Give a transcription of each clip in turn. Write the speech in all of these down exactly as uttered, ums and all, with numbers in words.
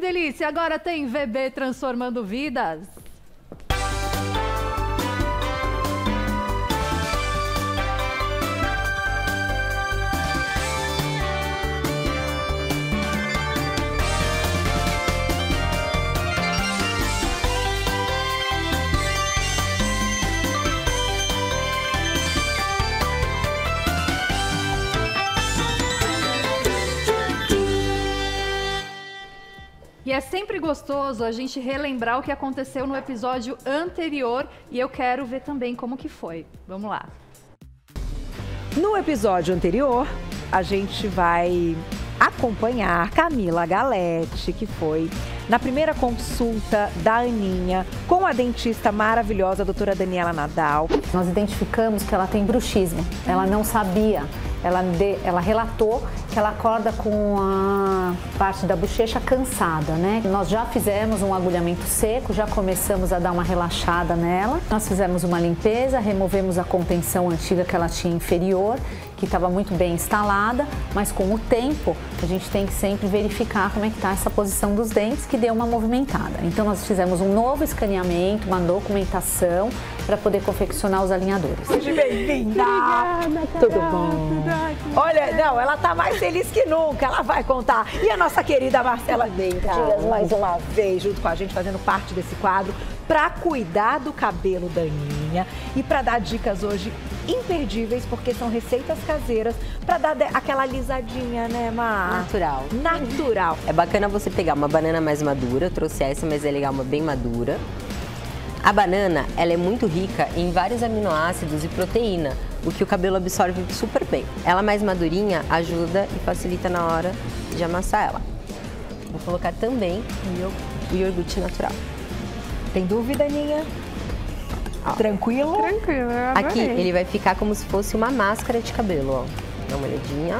Que delícia! Agora tem V B Transformando Vidas. E é sempre gostoso a gente relembrar o que aconteceu no episódio anterior e eu quero ver também como que foi. Vamos lá. No episódio anterior, a gente vai acompanhar Camila Galete, que foi na primeira consulta da Aninha com a dentista maravilhosa, a doutora Daniela Nadal. Nós identificamos que ela tem bruxismo, ela não sabia. Ela, de, ela relatou que ela acorda com a parte da bochecha cansada, né? Nós já fizemos um agulhamento seco, já começamos a dar uma relaxada nela. Nós fizemos uma limpeza, removemos a contenção antiga que ela tinha inferior, que estava muito bem instalada, mas com o tempo a gente tem que sempre verificar como é que está essa posição dos dentes, que deu uma movimentada. Então nós fizemos um novo escaneamento, uma documentação para poder confeccionar os alinhadores. Seja bem-vinda! Tudo bom? Olha, não, ela tá mais feliz que nunca, ela vai contar. E a nossa querida Marcela Benta, mais uma vez, junto com a gente, fazendo parte desse quadro, pra cuidar do cabelo da Aninha e pra dar dicas hoje imperdíveis, porque são receitas caseiras, pra dar aquela alisadinha, né, Mar? Natural. Natural. É bacana você pegar uma banana mais madura, eu trouxe essa, mas é legal uma bem madura. A banana, ela é muito rica em vários aminoácidos e proteína, o que o cabelo absorve super bem. Ela mais madurinha ajuda e facilita na hora de amassar ela. Vou colocar também o iogurte natural. Tem dúvida, Aninha? Ó. Tranquilo? Tranquilo, eu adorei. Aqui ele vai ficar como se fosse uma máscara de cabelo, ó. Dá uma olhadinha.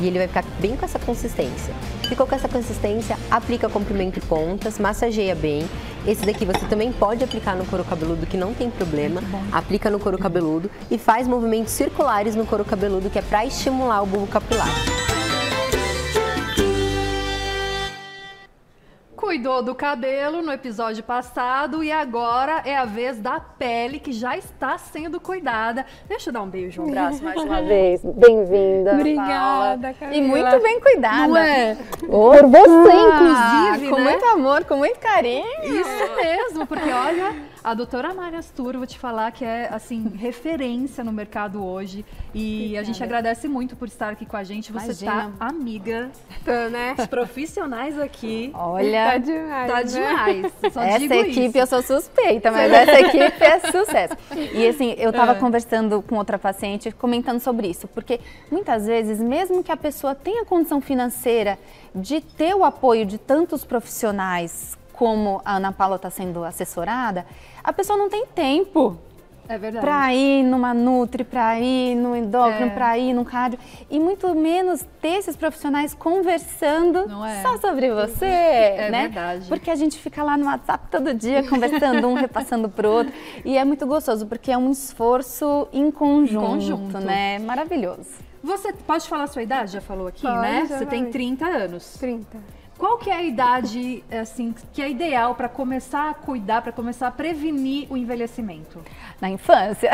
E ele vai ficar bem com essa consistência. Ficou com essa consistência, aplica comprimento e pontas, massageia bem. Esse daqui você também pode aplicar no couro cabeludo, que não tem problema. Aplica no couro cabeludo e faz movimentos circulares no couro cabeludo, que é para estimular o bulbo capilar. Cuidou do cabelo no episódio passado e agora é a vez da pele, que já está sendo cuidada. Deixa eu dar um beijo, um abraço mais uma vez. Bem-vinda. Obrigada, Camila. E muito bem cuidada. Não é? Por você, ah, inclusive, com né? muito amor, com muito carinho. Isso mesmo, porque olha, a doutora Marias Tur, vou te falar que é, assim, referência no mercado hoje. E obrigada. A gente agradece muito por estar aqui com a gente. Você está amiga, tá, né? Os profissionais aqui. Olha. Demais, tá demais, né? Só essa digo equipe isso. Eu sou suspeita, mas essa equipe é sucesso. E assim, eu tava uhum. conversando com outra paciente, comentando sobre isso, porque muitas vezes, mesmo que a pessoa tenha condição financeira de ter o apoio de tantos profissionais como a Ana Paula está sendo assessorada, a pessoa não tem tempo. É verdade. Pra ir numa nutri, pra ir no endócrino, é. pra ir no cardio. E muito menos ter esses profissionais conversando Não é. só sobre você, é né? verdade. Porque a gente fica lá no WhatsApp todo dia conversando, um repassando pro outro. E é muito gostoso, porque é um esforço em conjunto, em conjunto. né? Maravilhoso. Você pode falar a sua idade? Já falou aqui, pode, né? Você tem trinta anos. trinta. Qual que é a idade, assim, que é ideal para começar a cuidar, para começar a prevenir o envelhecimento? Na infância.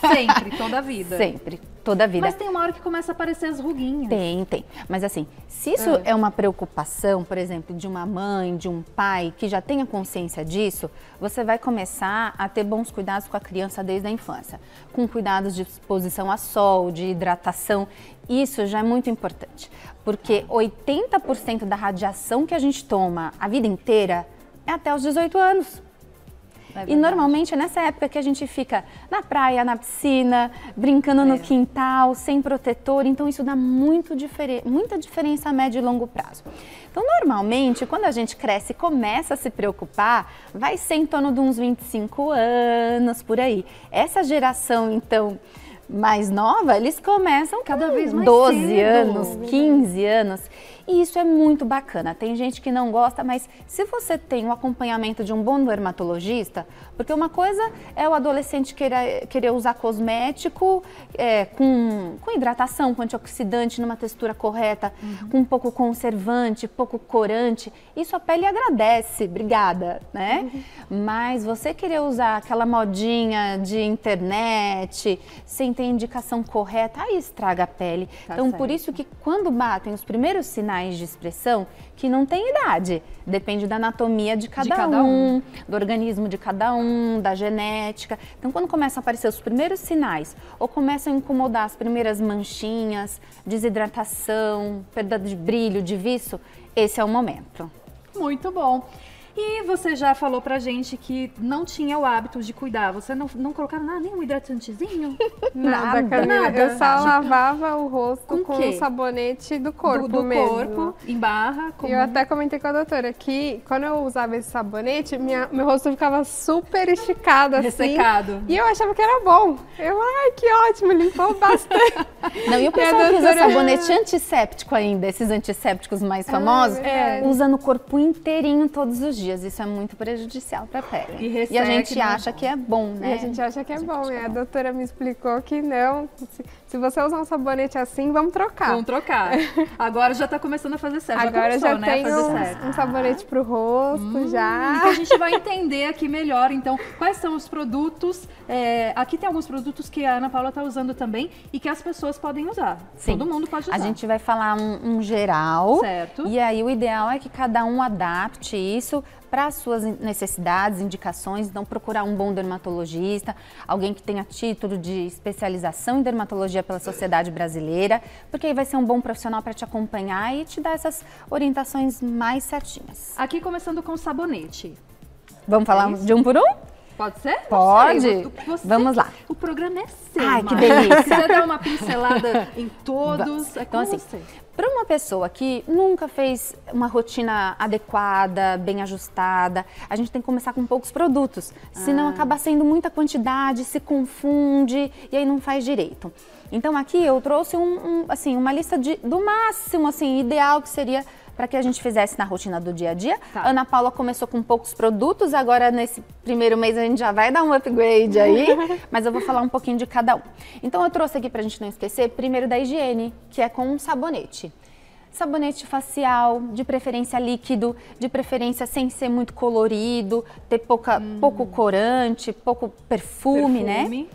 Sempre, toda a vida. Sempre, toda a vida. Mas tem uma hora que começa a aparecer as ruguinhas. Tem, tem. Mas assim, se isso é, é uma preocupação, por exemplo, de uma mãe, de um pai, que já tenha consciência disso, você vai começar a ter bons cuidados com a criança desde a infância. Com cuidados de exposição a sol, de hidratação. Isso já é muito importante, porque oitenta por cento da radiação que a gente toma a vida inteira é até os dezoito anos. É e normalmente é nessa época que a gente fica na praia, na piscina, brincando é. no quintal, sem protetor. Então isso dá muito difere... muita diferença a médio e longo prazo. Então normalmente quando a gente cresce e começa a se preocupar, vai ser em torno de uns vinte e cinco anos, por aí. Essa geração então... mais nova, eles começam cada vez mais doze anos, quinze anos. E isso é muito bacana. Tem gente que não gosta, mas se você tem o acompanhamento de um bom dermatologista, porque uma coisa é o adolescente querer, querer usar cosmético é, com, com hidratação, com antioxidante, numa textura correta, uhum. com um pouco conservante, pouco corante. Isso a pele agradece, obrigada, né? Uhum. Mas você querer usar aquela modinha de internet, sem ter indicação correta, aí estraga a pele. Tá então, certo. Por isso que quando batem os primeiros sinais de expressão, que não tem idade, depende da anatomia de cada, de cada um, um, do organismo de cada um, da genética. Então, quando começam a aparecer os primeiros sinais, ou começam a incomodar as primeiras manchinhas, desidratação, perda de brilho, de viço, esse é o momento. Muito bom. E você já falou pra gente que não tinha o hábito de cuidar. Você não, não colocava nada, nem um hidratantezinho? Nada, Camila. Nada. Eu só nada. lavava o rosto com, com o sabonete do corpo do, do mesmo. corpo, em barra. Com... Eu até comentei com a doutora que quando eu usava esse sabonete, minha, meu rosto ficava super esticado assim. Ressecado. E eu achava que era bom. Eu, ai, que ótimo, limpou bastante. Não, e o pessoal que usa sabonete antisséptico ainda, esses antissépticos mais famosos, é, é. usa no corpo inteirinho todos os dias. Isso é muito prejudicial para a pele. E, receita, e a gente acha que é bom, né? E a gente acha que é bom. E a doutora me explicou que não. Se, se você usar um sabonete assim, vamos trocar. Vamos trocar. Agora já está começando a fazer certo. Agora já, começou, já né, tem fazer um, certo. um sabonete para o rosto, hum, já. Então a gente vai entender aqui melhor, então, quais são os produtos. É, aqui tem alguns produtos que a Ana Paula está usando também e que as pessoas podem usar. Sim. Todo mundo pode usar. A gente vai falar um, um geral. Certo. E aí o ideal é que cada um adapte isso para as suas necessidades, indicações. Então procurar um bom dermatologista, alguém que tenha título de especialização em dermatologia pela Sociedade Brasileira, porque aí vai ser um bom profissional para te acompanhar e te dar essas orientações mais certinhas. Aqui começando com o sabonete. Vamos falar é de um por um? Pode ser? Pode. Você, Vamos lá. O programa é seu. Ai, que delícia. Se quiser dar uma pincelada em todos, é com então, assim, você. Para uma pessoa que nunca fez uma rotina adequada, bem ajustada, a gente tem que começar com poucos produtos, ah. senão acaba sendo muita quantidade, se confunde e aí não faz direito. Então aqui eu trouxe um, um, assim, uma lista de, do máximo assim, ideal que seria para que a gente fizesse na rotina do dia a dia. Tá. Ana Paula começou com poucos produtos, agora nesse primeiro mês a gente já vai dar um upgrade aí, mas eu vou falar um pouquinho de cada um. Então eu trouxe aqui para a gente não esquecer, primeiro da higiene, que é com um sabonete. Sabonete facial, de preferência líquido, de preferência sem ser muito colorido, ter pouca, hum. pouco corante, pouco perfume, perfume. né?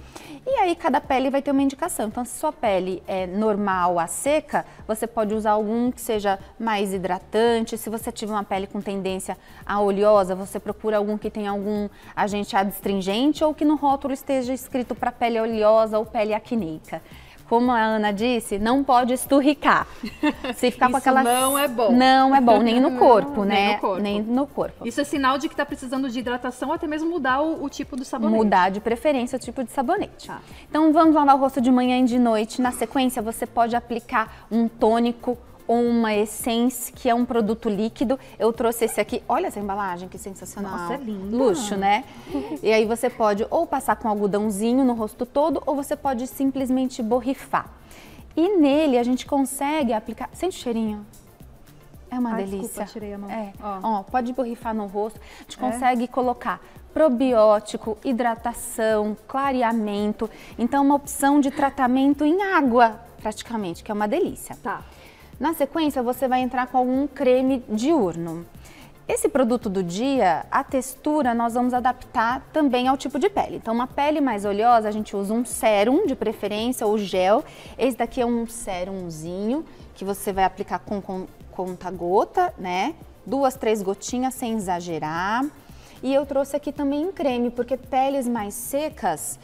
E aí cada pele vai ter uma indicação. Então, se sua pele é normal a seca, você pode usar algum que seja mais hidratante. Se você tiver uma pele com tendência a oleosa, você procura algum que tenha algum agente adstringente ou que no rótulo esteja escrito para pele oleosa ou pele acneica. Como a Ana disse, não pode esturricar. Se ficar com aquela... não é bom. Não é bom, nem no corpo, não, né? Nem no corpo. Nem no corpo. Isso é sinal de que está precisando de hidratação, até mesmo mudar o, o tipo do sabonete. Mudar de preferência o tipo de sabonete. Ah. Então vamos lavar o rosto de manhã e de noite. Na sequência você pode aplicar um tônico ou uma essência, que é um produto líquido. Eu trouxe esse aqui, olha essa embalagem, que sensacional. Nossa, é lindo. Luxo, né? E aí você pode ou passar com algodãozinho no rosto todo, ou você pode simplesmente borrifar. E nele a gente consegue aplicar... Sente o cheirinho? É uma Ai, delícia. Desculpa, tirei a mão. É. Ó. Ó, pode borrifar no rosto. A gente é. consegue colocar probiótico, hidratação, clareamento. Então, uma opção de tratamento em água, praticamente, que é uma delícia. Tá. Na sequência, você vai entrar com algum creme diurno. Esse produto do dia, a textura, nós vamos adaptar também ao tipo de pele. Então, uma pele mais oleosa, a gente usa um sérum, de preferência, ou gel. Esse daqui é um sérumzinho, que você vai aplicar com, com conta-gota, né? Duas, três gotinhas, sem exagerar. E eu trouxe aqui também um creme, porque peles mais secas...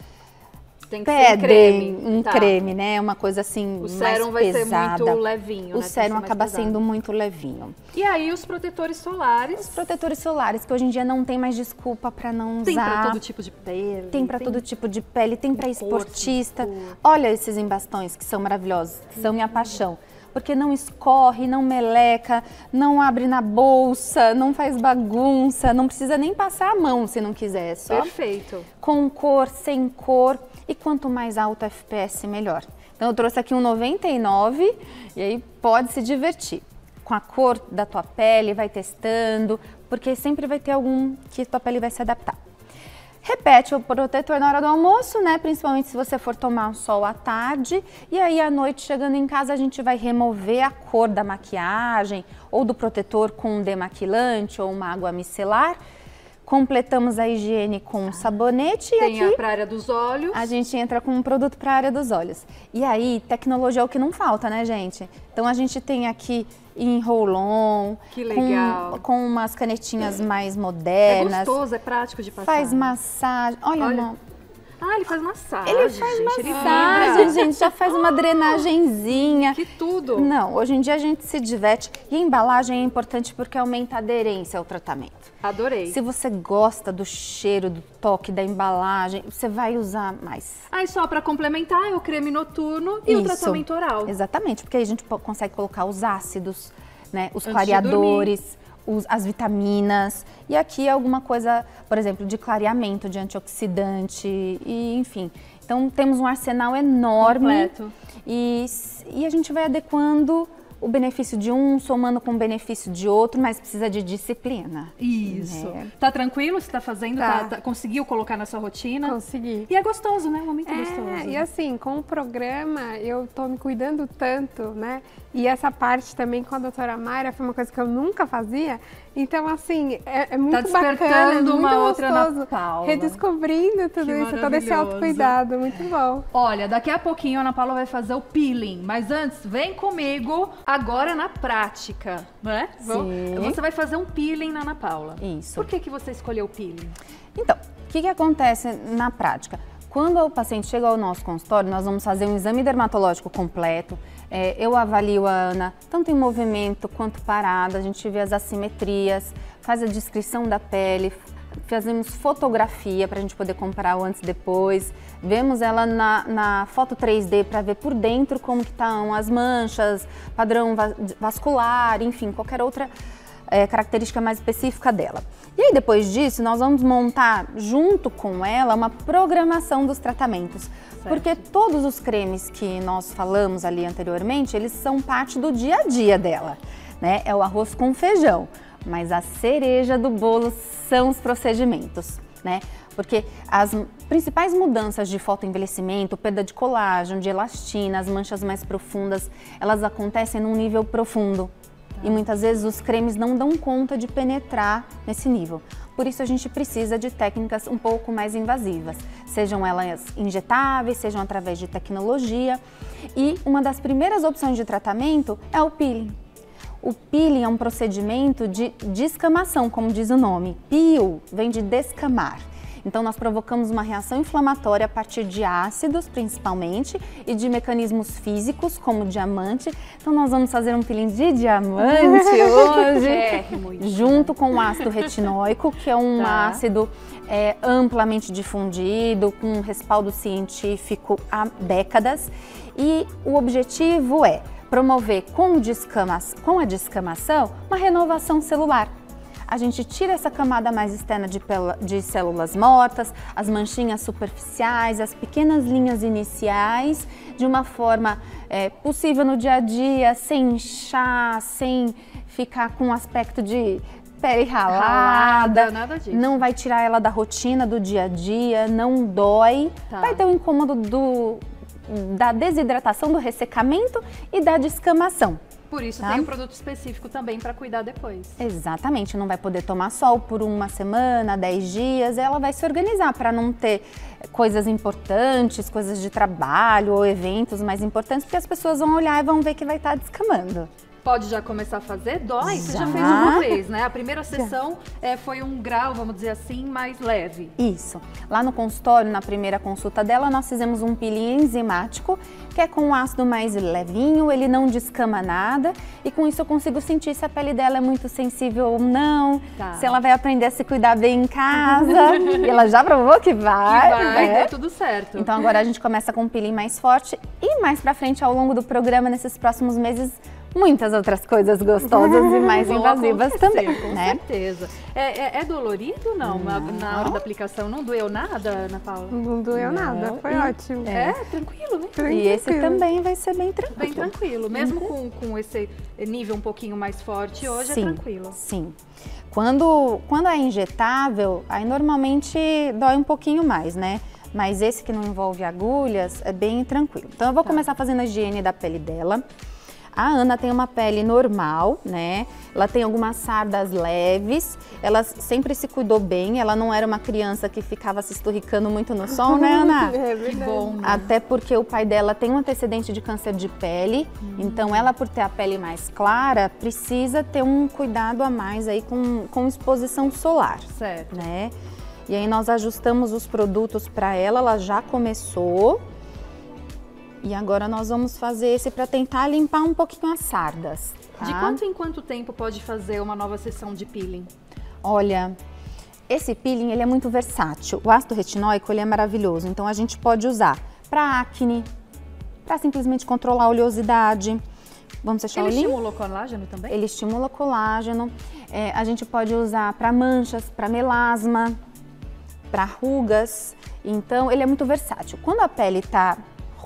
Tem que pedem ser creme. um tá. creme, né? Uma coisa assim o mais pesada. O sérum vai ser muito levinho, O né? sérum acaba pesado. sendo muito levinho. E aí os protetores solares? Os protetores solares, que hoje em dia não tem mais desculpa pra não tem usar. Tem pra todo tipo de pele. Tem pra tem... todo tipo de pele, tem pra esportista. Corpo. Olha esses embastões que são maravilhosos, que são minha paixão. Porque não escorre, não meleca, não abre na bolsa, não faz bagunça, não precisa nem passar a mão se não quiser, só. Perfeito. Com cor, sem cor, e quanto mais alto F P S, melhor. Então eu trouxe aqui um noventa e nove e aí pode se divertir. com a cor da tua pele, vai testando, porque sempre vai ter algum que tua pele vai se adaptar. Repete o protetor na hora do almoço, né? Principalmente se você for tomar um sol à tarde. E aí, à noite, chegando em casa, a gente vai remover a cor da maquiagem ou do protetor com um demaquilante ou uma água micelar. Completamos a higiene com um sabonete. Tem e aqui para a área dos olhos. A gente entra com um produto para a área dos olhos. E aí, tecnologia é o que não falta, né, gente? Então, a gente tem aqui em roll-on, que legal. Com, com umas canetinhas é. mais modernas. É gostoso, é prático de passar. Faz massagem. Olha, Olha. Uma... Ah, ele faz massagem. Ele faz gente, massagem, ele gente. Já faz uma drenagenzinha. Que tudo. Não, hoje em dia a gente se diverte. E a embalagem é importante porque aumenta a aderência ao tratamento. Adorei. Se você gosta do cheiro, do toque, da embalagem, você vai usar mais. Aí ah, só para complementar, é o creme noturno e Isso. o tratamento oral. Exatamente, porque aí a gente consegue colocar os ácidos, né, os Antes clareadores... Os, as vitaminas, e aqui alguma coisa, por exemplo, de clareamento, de antioxidante, e enfim. Então temos um arsenal enorme e, e a gente vai adequando o benefício de um, somando com o benefício de outro, mas precisa de disciplina. Isso. É. Tá tranquilo? Você tá fazendo? Tá. Tá, tá, conseguiu colocar na sua rotina? Consegui. E é gostoso, né? Um momento é, gostoso. E assim, com o programa, eu tô me cuidando tanto, né? E essa parte também com a doutora Mayra foi uma coisa que eu nunca fazia. Então, assim, é, é muito bacana. Tá despertando bacana, é muito uma outra Ana Paula. Redescobrindo tudo que isso, todo esse autocuidado. Muito bom. Olha, daqui a pouquinho a Ana Paula vai fazer o peeling. Mas antes, vem comigo agora na prática, né? Sim. Você vai fazer um peeling na Ana Paula. Isso. Por que, que você escolheu o peeling? Então, o que, que acontece na prática? Quando o paciente chega ao nosso consultório, nós vamos fazer um exame dermatológico completo. É, eu avalio a Ana, tanto em movimento quanto parada, a gente vê as assimetrias, faz a descrição da pele, fazemos fotografia para a gente poder comparar o antes e depois, vemos ela na, na foto três D para ver por dentro como que estão as manchas, padrão vascular, enfim, qualquer outra é, característica mais específica dela. E aí, depois disso, nós vamos montar junto com ela uma programação dos tratamentos. Certo. Porque todos os cremes que nós falamos ali anteriormente, eles são parte do dia a dia dela, né? É o arroz com feijão, mas a cereja do bolo são os procedimentos, né? Porque as principais mudanças de fotoenvelhecimento, perda de colágeno, de elastina, as manchas mais profundas, elas acontecem num nível profundo. E muitas vezes os cremes não dão conta de penetrar nesse nível. Por isso a gente precisa de técnicas um pouco mais invasivas, sejam elas injetáveis, sejam através de tecnologia. E uma das primeiras opções de tratamento é o peeling. O peeling é um procedimento de descamação, como diz o nome. Peel vem de descamar. Então nós provocamos uma reação inflamatória a partir de ácidos, principalmente, e de mecanismos físicos, como diamante. Então nós vamos fazer um peeling de diamante hoje, é, junto com o ácido retinóico, que é um tá. ácido é, amplamente difundido, com um respaldo científico há décadas. E o objetivo é promover com, descama com a descamação uma renovação celular. A gente tira essa camada mais externa de, de células mortas, as manchinhas superficiais, as pequenas linhas iniciais, de uma forma é, possível no dia a dia, sem inchar, sem ficar com um aspecto de pele ralada. Ralada, nada disso. Não vai tirar ela da rotina do dia a dia, não dói. Tá. Vai ter um incômodo do, da desidratação, do ressecamento e da descamação. Por isso tá? tem um produto específico também para cuidar depois. Exatamente, não vai poder tomar sol por uma semana, dez dias, ela vai se organizar para não ter coisas importantes, coisas de trabalho ou eventos mais importantes, porque as pessoas vão olhar e vão ver que vai estar tá descamando. Pode já começar a fazer? Dói? Já. Você já fez uma vez, né? A primeira sessão é, foi um grau, vamos dizer assim, mais leve. Isso. Lá no consultório, na primeira consulta dela, nós fizemos um peeling enzimático, que é com um ácido mais levinho, ele não descama nada. E com isso eu consigo sentir se a pele dela é muito sensível ou não, tá. se ela vai aprender a se cuidar bem em casa. E ela já provou que vai. Que vai, né? Deu tudo certo. Então agora a gente começa com um peeling mais forte e mais pra frente, ao longo do programa, nesses próximos meses, muitas outras coisas gostosas e mais invasivas com certeza, também, com né? certeza. É, é, é dolorido, não? não? Na hora da aplicação não doeu nada, Ana Paula? Não doeu não. nada, foi e, ótimo. É, é, tranquilo, né? Tranquilo. E esse também vai ser bem tranquilo. Bem tranquilo, mesmo uhum. com, com esse nível um pouquinho mais forte hoje, sim, é tranquilo. Sim, quando, quando é injetável, aí normalmente dói um pouquinho mais, né? Mas esse que não envolve agulhas é bem tranquilo. Então eu vou tá. começar fazendo a higiene da pele dela. A Ana tem uma pele normal, né? Ela tem algumas sardas leves, ela sempre se cuidou bem, ela não era uma criança que ficava se esturricando muito no sol, né, Ana? É verdade. Que bom, né? Até porque o pai dela tem um antecedente de câncer de pele, hum. então ela, por ter a pele mais clara, precisa ter um cuidado a mais aí com, com exposição solar. Certo. Né? E aí nós ajustamos os produtos para ela, ela já começou. E agora nós vamos fazer esse para tentar limpar um pouquinho as sardas. Tá? De quanto em quanto tempo pode fazer uma nova sessão de peeling? Olha, esse peeling ele é muito versátil. O ácido retinóico ele é maravilhoso, então a gente pode usar para acne, para simplesmente controlar a oleosidade. Vamos deixar ele limpo? Estimula o colágeno também? Ele estimula o colágeno. É, a gente pode usar para manchas, para melasma, para rugas. Então ele é muito versátil. Quando a pele está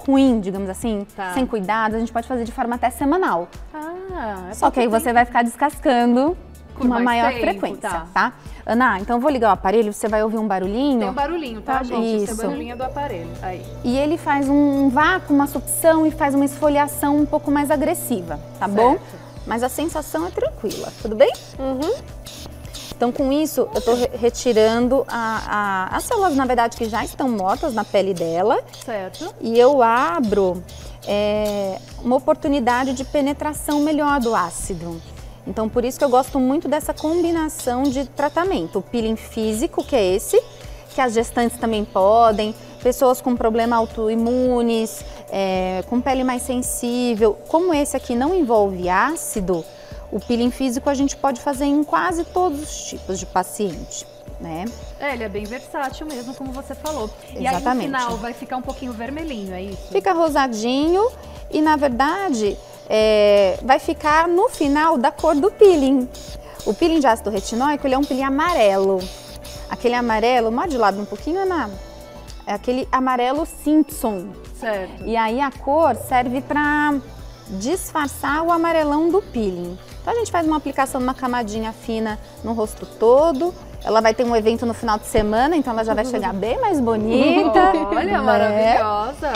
ruim, digamos assim, tá. sem cuidado, a gente pode fazer de forma até semanal. Ah, é só que aí você vai ficar descascando com uma maior tempo, frequência, tá. tá? Ana, então eu vou ligar o aparelho, você vai ouvir um barulhinho. Tem um barulhinho, tá, tá gente? Isso. Esse é o barulhinho do aparelho. Aí. E ele faz um vácuo, uma sucção e faz uma esfoliação um pouco mais agressiva, tá certo. bom? Mas a sensação é tranquila, tudo bem? Uhum. Então com isso eu tô retirando a, a, as células, na verdade, que já estão mortas na pele dela. Certo. E eu abro é, uma oportunidade de penetração melhor do ácido. Então por isso que eu gosto muito dessa combinação de tratamento. O peeling físico, que é esse, que as gestantes também podem, pessoas com problema autoimunes, é, com pele mais sensível. Como esse aqui não envolve ácido, o peeling físico a gente pode fazer em quase todos os tipos de paciente, né? É, ele é bem versátil mesmo, como você falou. Exatamente. E aí no final vai ficar um pouquinho vermelhinho, é isso? Fica rosadinho e na verdade é, vai ficar no final da cor do peeling. O peeling de ácido retinóico ele é um peeling amarelo. Aquele amarelo, morde de lado um pouquinho, Ana. É aquele amarelo Simpson. Certo. E aí a cor serve para disfarçar o amarelão do peeling. Então a gente faz uma aplicação de uma camadinha fina no rosto todo. Ela vai ter um evento no final de semana, então ela já vai chegar bem mais bonita. Olha, né? Maravilhosa!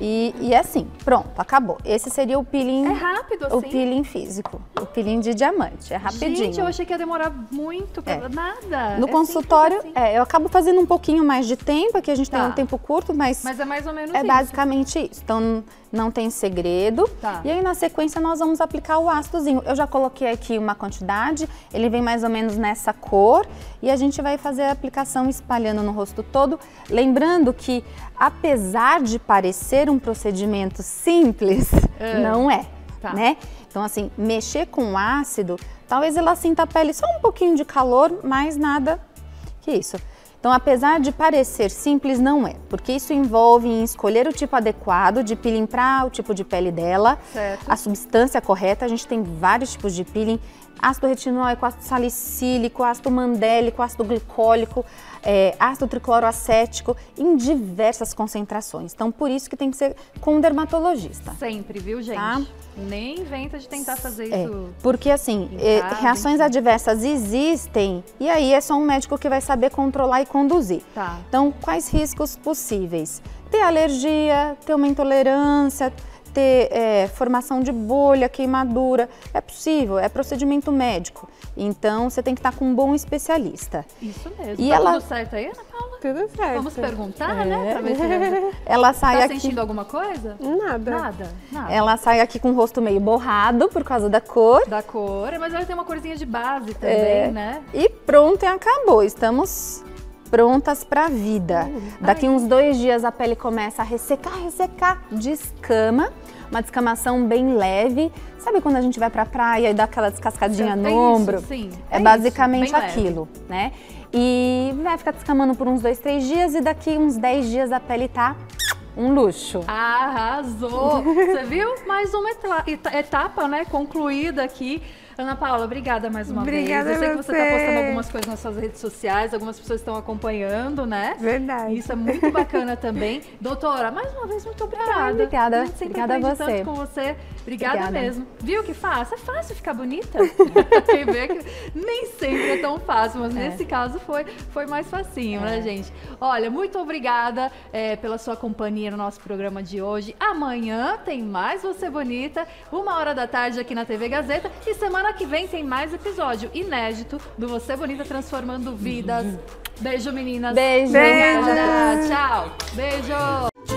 E, e assim, pronto, acabou. Esse seria o peeling... É rápido assim? O peeling físico, o peeling de diamante, é rapidinho. Gente, eu achei que ia demorar muito, pra... é. nada. No é consultório, assim. é, eu acabo fazendo um pouquinho mais de tempo, aqui a gente tá. tem um tempo curto, mas... Mas é mais ou menos É isso. basicamente isso, então não tem segredo. Tá. E aí na sequência nós vamos aplicar o ácidozinho. Eu já coloquei aqui uma quantidade, ele vem mais ou menos nessa cor. E a gente vai fazer a aplicação espalhando no rosto todo. Lembrando que, apesar de parecer um procedimento simples, é. não é, tá. né? Então, assim, mexer com ácido, talvez ela sinta a pele só um pouquinho de calor, mas nada que isso. Então, apesar de parecer simples, não é. Porque isso envolve em escolher o tipo adequado de peeling para o tipo de pele dela, certo. a substância correta. A gente tem vários tipos de peeling. Ácido retinóico, ácido salicílico, ácido mandélico, ácido glicólico, é, ácido tricloroacético, em diversas concentrações. Então, por isso que tem que ser com um dermatologista. Sempre, viu, gente? Tá? Nem inventa de tentar fazer é, isso. Porque, assim, é, reações adversas existem e aí é só um médico que vai saber controlar e conduzir. Tá. Então, quais riscos possíveis? Ter alergia, ter uma intolerância... ter é, formação de bolha, queimadura, é possível, é procedimento médico. Então, você tem que estar com um bom especialista. Isso mesmo. E tá ela... tudo certo aí, Ana Paula? Tudo certo. Vamos perguntar, é. né? Pra ver se ela... ela sai tá aqui... sentindo alguma coisa? Nada. Nada, nada. Ela sai aqui com o rosto meio borrado por causa da cor. Da cor, mas ela tem uma corzinha de base também, é. né? E pronto, e acabou. Estamos... prontas para a vida. Daqui uns dois dias a pele começa a ressecar, ressecar, descama, uma descamação bem leve. Sabe quando a gente vai para a praia e dá aquela descascadinha Já no ombro? Isso, sim. É, é basicamente isso, aquilo, leve. né? E vai ficar descamando por uns dois, três dias e daqui uns dez dias a pele tá um luxo. Arrasou! Você viu? Mais uma etapa, né, concluída aqui. Ana Paula, obrigada mais uma obrigada vez. Eu sei que você está postando algumas coisas nas suas redes sociais, algumas pessoas estão acompanhando, né? Verdade. Isso é muito bacana também. Doutora, mais uma vez, muito obrigada. Obrigada, a obrigada a você. Tanto com você. Obrigada, obrigada mesmo. Viu que fácil? É fácil ficar bonita? Quem vê que nem sempre é tão fácil, mas é. nesse caso foi, foi mais facinho, é. né, gente? Olha, muito obrigada é, pela sua companhia no nosso programa de hoje. Amanhã tem mais Você Bonita, uma hora da tarde aqui na T V Gazeta, e semana Semana que vem tem mais episódio inédito do Você Bonita Transformando Vidas. Beijo, meninas. Beijo. Beijo. Tchau. Beijo.